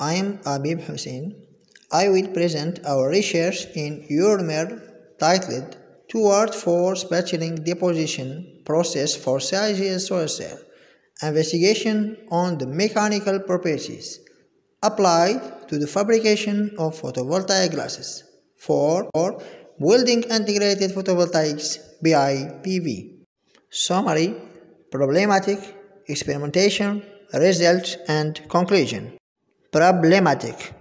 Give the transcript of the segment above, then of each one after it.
I am Abib Hussain. I will present our research in URML titled Toward for Splattering Deposition Process for CIGS Soil Cell, Investigation on the Mechanical Properties Applied to the Fabrication of Photovoltaic Glasses for Building Integrated Photovoltaics BIPV. Summary, Problematic, Experimentation, Results and Conclusion. Problematic.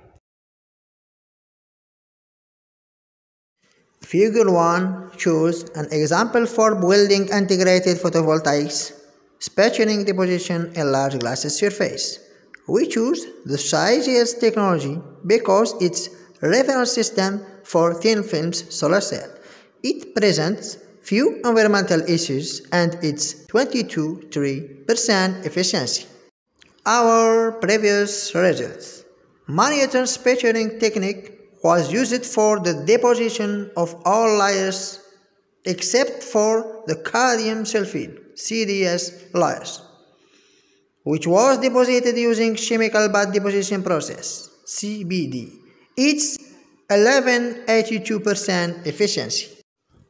Figure 1 shows an example for building integrated photovoltaics splattering deposition in large glass surface. We choose the CIGS technology because it's reference system for thin films solar cell. It presents few environmental issues and it's 22.3% efficiency. Our previous results. Manual splattering technique was used for the deposition of all layers except for the cadmium sulfide CDS layers, which was deposited using chemical bed deposition process CBD. It's 11.82% efficiency.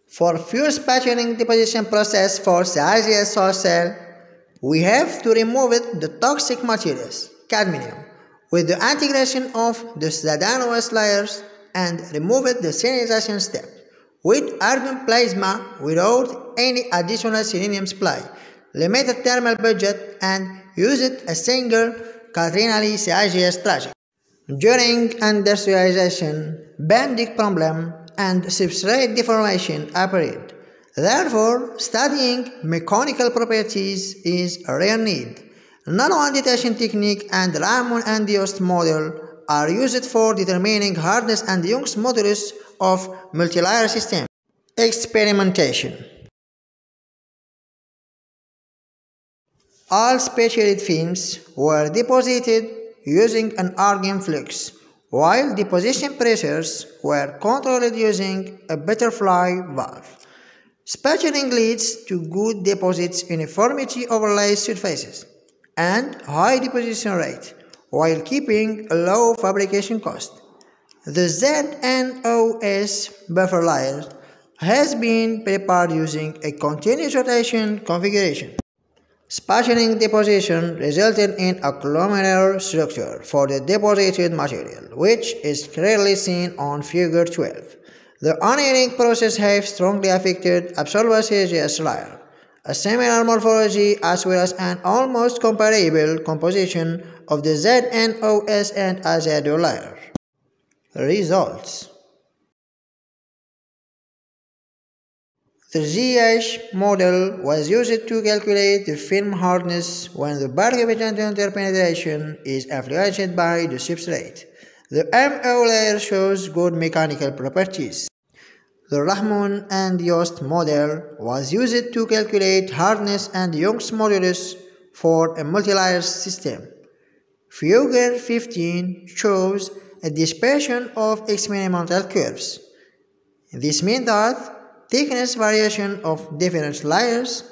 For fuel splattering deposition process for CIGS soil cell, we have to remove the toxic materials, cadmium, with the integration of the ZnOS layers and remove the cyanidation step. With argon plasma without any additional selenium supply, limited thermal budget, and used a single quaternary CIGS trajet. During industrialization, banding problem and substrate deformation appeared. Therefore, studying mechanical properties is a rare need. Nanoindentation technique and Raman and Yost model are used for determining hardness and Young's modulus of multilayer system. Experimentation. All specialed films were deposited using an argon flux, while deposition pressures were controlled using a butterfly valve. Splattering leads to good deposits, uniformity over layer surfaces, and high deposition rate, while keeping a low fabrication cost. The ZnOS buffer layer has been prepared using a continuous rotation configuration. Splattering deposition resulted in a columnar structure for the deposited material, which is clearly seen on Figure 12. The annealing process has strongly affected absorbed CGS layer. A similar morphology as well as an almost comparable composition of the ZnOS and AZO layer. Results. The ZH model was used to calculate the film hardness when the barrier-patent interpenetration is influenced by the substrate. The MO layer shows good mechanical properties. The Raman and Yost model was used to calculate hardness and Young's modulus for a multilayer system. Figure 15 shows a dispersion of experimental curves. This means that thickness variation of different layers,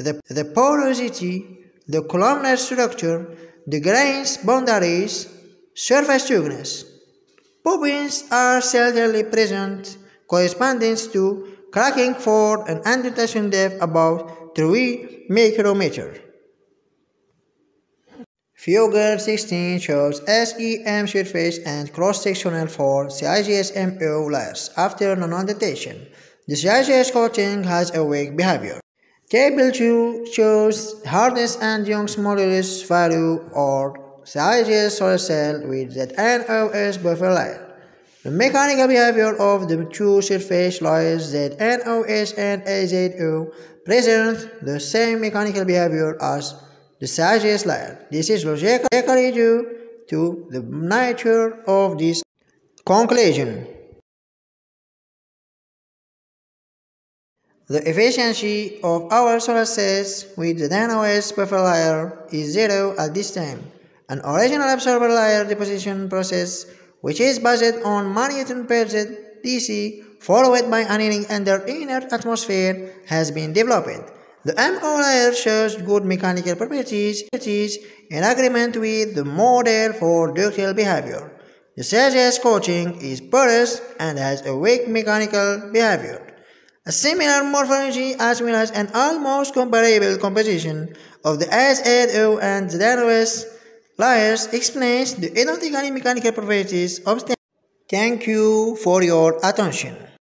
the porosity, the columnar structure, the grains boundaries, surface thickness. Poppings are seldomly present, correspondence to cracking for an indentation depth about 3 micrometer. Figure 16 shows SEM surface and cross-sectional for CIGS MO layers after nanoindentation. The CIGS coating has a weak behavior. Table 2 shows hardness and Young's modulus value or CIGS soil cell with the ZnOS buffer layer. The mechanical behavior of the two surface layers ZnOS and AZO present the same mechanical behavior as the CIGS layer. This is logically due to the nature of this conclusion. The efficiency of our solar cells with the ZnOS buffer layer is zero at this time. An original absorber layer deposition process, which is based on Nanoindentation DC followed by annealing under inert atmosphere, has been developed. The MO layer shows good mechanical properties in agreement with the model for ductile behavior. The CGS coating is porous and has a weak mechanical behavior. A similar morphology as well as an almost comparable composition of the AZO and the ZnOS layers explains the identical mechanical properties of. Thank you for your attention.